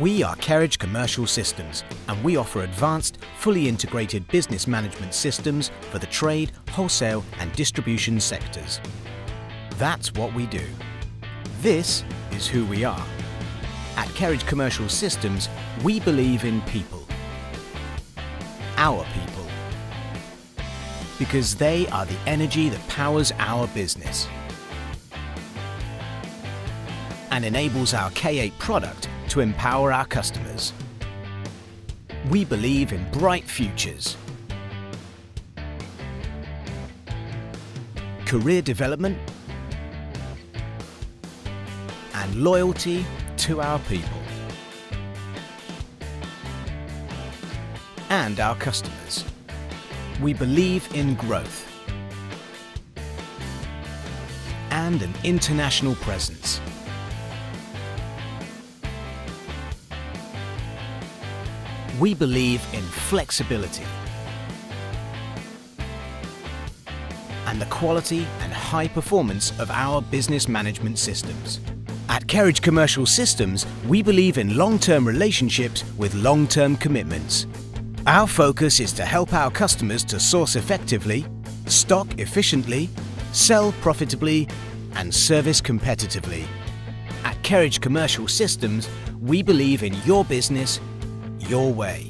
We are Kerridge Commercial Systems, and we offer advanced, fully integrated business management systems for the trade, wholesale and distribution sectors. That's what we do. This is who we are. At Kerridge Commercial Systems, we believe in people. Our people. Because they are the energy that powers our business and enables our K8 product to empower our customers. We believe in bright futures, career development, and loyalty to our people and our customers. We believe in growth and an international presence. We believe in flexibility and the quality and high performance of our business management systems. At Kerridge Commercial Systems, we believe in long-term relationships with long-term commitments. Our focus is to help our customers to source effectively, stock efficiently, sell profitably, and service competitively. At Kerridge Commercial Systems, we believe in your business, your way.